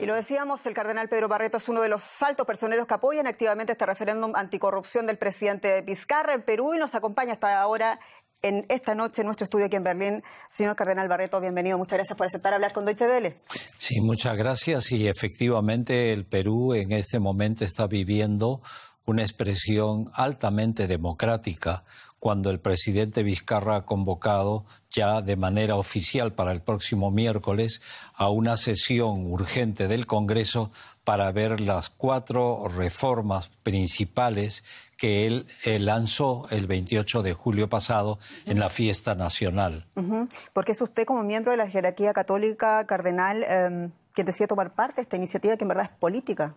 Y lo decíamos, el cardenal Pedro Barreto es uno de los altos personeros que apoyan activamente este referéndum anticorrupción del presidente Vizcarra en Perú y nos acompaña hasta ahora en esta noche en nuestro estudio aquí en Berlín. Señor cardenal Barreto, bienvenido. Muchas gracias por aceptar hablar con Deutsche Welle. Sí, muchas gracias. Y efectivamente el Perú en este momento está viviendo una expresión altamente democrática cuando el presidente Vizcarra ha convocado ya de manera oficial para el próximo miércoles a una sesión urgente del Congreso para ver las 4 reformas principales que él lanzó el 28 de julio pasado en la fiesta nacional. Porque es usted como miembro de la jerarquía católica, cardenal, quien decide tomar parte de esta iniciativa que en verdad es política.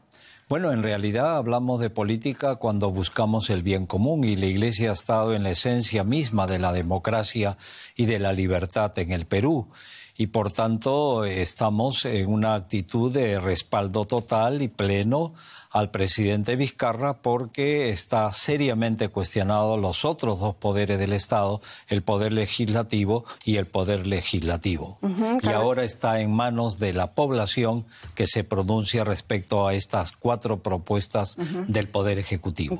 Bueno, en realidad hablamos de política cuando buscamos el bien común y la Iglesia ha estado en la esencia misma de la democracia y de la libertad en el Perú. Y por tanto estamos en una actitud de respaldo total y pleno al presidente Vizcarra porque está seriamente cuestionado los otros dos poderes del Estado, el poder legislativo y el poder legislativo. Y ahora está en manos de la población que se pronuncia respecto a estas 4 propuestas del poder ejecutivo.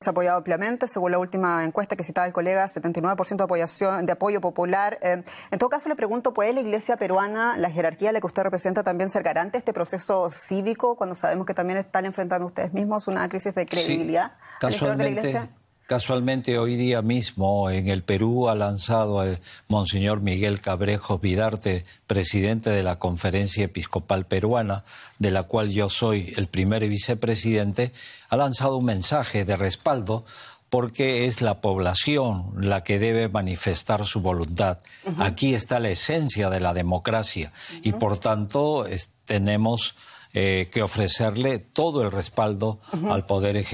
Se ha apoyado ampliamente, según la última encuesta que citaba el colega, 79% de apoyo popular. En todo caso, le pregunto, ¿puede la Iglesia peruana, la jerarquía a la que usted representa, también ser garante de este proceso cívico, cuando sabemos que también están enfrentando ustedes mismos una crisis de credibilidad al interior de la Iglesia? Casualmente hoy día mismo en el Perú ha lanzado el monseñor Miguel Cabrejos Vidarte, presidente de la Conferencia Episcopal Peruana, de la cual yo soy el primer vicepresidente, ha lanzado un mensaje de respaldo porque es la población la que debe manifestar su voluntad. Aquí está la esencia de la democracia y por tanto tenemos que ofrecerle todo el respaldo al Poder Ejecutivo.